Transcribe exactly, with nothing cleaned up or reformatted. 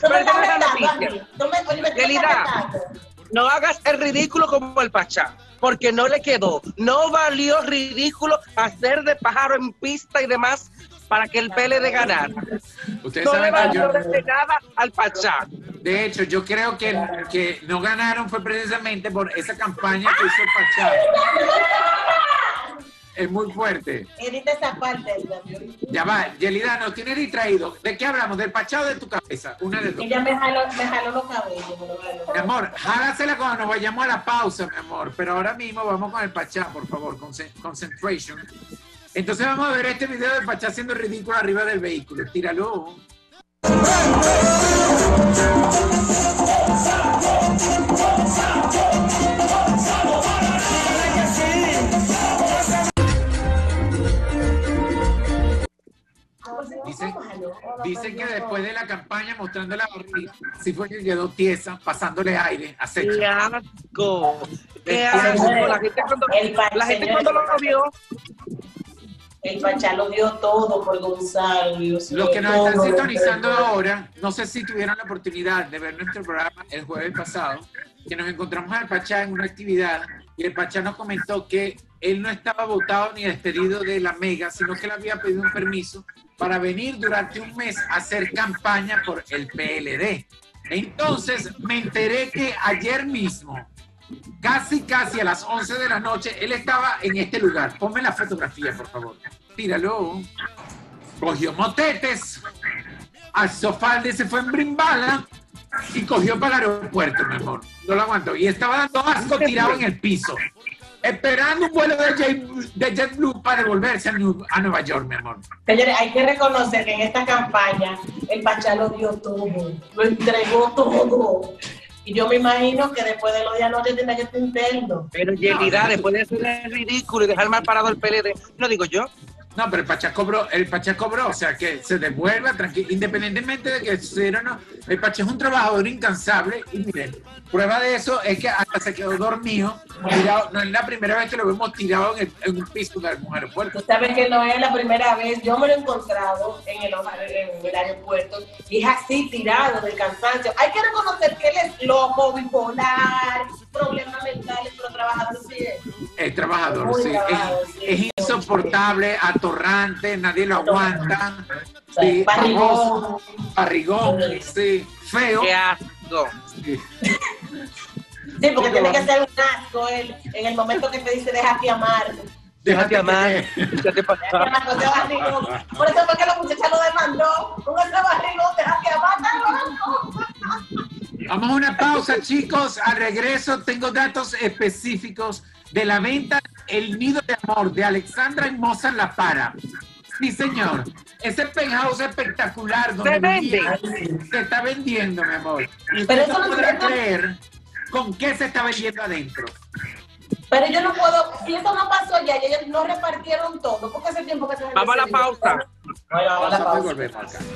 Tú me estás retando. No hagas el ridículo como el Pachá, porque no le quedó. No valió ridículo hacer de pájaro en pista y demás para que el P L D ganara. Ustedes no saben, le valió yo... de nada al Pachá. De hecho, yo creo que, que no ganaron fue precisamente por esa campaña que hizo el Pachá. Es muy fuerte. Edita esa parte. Ya va, Yelida, nos tienes distraído. ¿De qué hablamos? ¿Del Pachá o de tu cabeza? Una de dos. Ella me jaló, me jaló los cabellos. Lo mi amor, jálasela cuando nos vayamos a la pausa, mi amor. Pero ahora mismo vamos con el Pachá, por favor. Conce concentration. Entonces vamos a ver este video del Pachá haciendo ridículo arriba del vehículo. Tíralo. Dicen, dicen que después de la campaña mostrando la barriga, sí fue que quedó tiesa, pasándole aire, acecha. ¡Qué asco! ¡Qué asco! La gente cuando, la gente cuando lo vio... El Pachá lo dio todo por Gonzalo. Dios, los que nos todo, están sintonizando ahora, no sé si tuvieron la oportunidad de ver nuestro programa el jueves pasado, que nos encontramos al Pachá en una actividad y el Pachá nos comentó que él no estaba votado ni despedido de la Mega, sino que le había pedido un permiso para venir durante un mes a hacer campaña por el P L D. Entonces me enteré que ayer mismo, casi, casi a las once de la noche, él estaba en este lugar. Ponme la fotografía, por favor. Tíralo. Cogió motetes, alzó falda y se fue en brimbala y cogió para el aeropuerto, mi amor. No lo aguanto. Y estaba dando asco tirado en el piso, esperando un vuelo de, Jet, de JetBlue para devolverse a, New, a Nueva York, mi amor. Señores, hay que reconocer que en esta campaña el Pachá lo dio todo, lo entregó todo. Y yo me imagino que después de los días no tiene que estar interno. Pero Yelida, no, después de hacer el ridículo y dejar mal parado el P L D, no digo yo. No, pero el Pachá cobró, el Pachá cobró, o sea, que se devuelva tranquilo, independientemente de que sucediera o no. El Pachá es un trabajador incansable y miren, prueba de eso es que hasta se quedó dormido, tirado. No es la primera vez que lo vemos tirado en, el, en un piso de algún aeropuerto. Tú sabes que no es la primera vez, yo me lo he encontrado en el, en el aeropuerto y es así tirado del cansancio. Hay que reconocer que él es loco, bipolar, problemas mentales, pero trabajador sí es. Es trabajador, sí. Trabajador, es, sí. Es insoportable, atorrante, nadie lo aguanta. O sea, sí, barrigón. Barrigón, sí. Feo. Qué asco. Sí, sí, porque tiene que ser un asco él, en el momento que te dice déjate amar. Déjate amar. Déjate pasar. Por eso fue que la muchacha lo demandó. Con ese barrigón, déjate amar. Vamos a una pausa, chicos. Al regreso tengo datos específicos de la venta El Nido de Amor de Alexandra Mosa en La Para. Sí, señor. Ese penthouse espectacular donde se vende. Se está vendiendo, mi amor. Y pero usted eso no podrá creer con qué se está vendiendo adentro. Pero yo no puedo, si eso no pasó ya, ellos no repartieron todo, porque hace tiempo que se... Vamos a la pausa. Bueno, vamos a la pausa.